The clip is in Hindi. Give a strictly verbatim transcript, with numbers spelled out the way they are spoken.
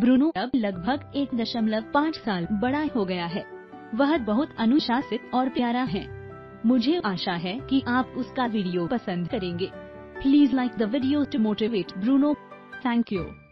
ब्रूनो अब लगभग एक दशमलव पाँच साल बड़ा हो गया है। वह बहुत अनुशासित और प्यारा है। मुझे आशा है कि आप उसका वीडियो पसंद करेंगे। Please like the video to motivate Bruno. Thank you.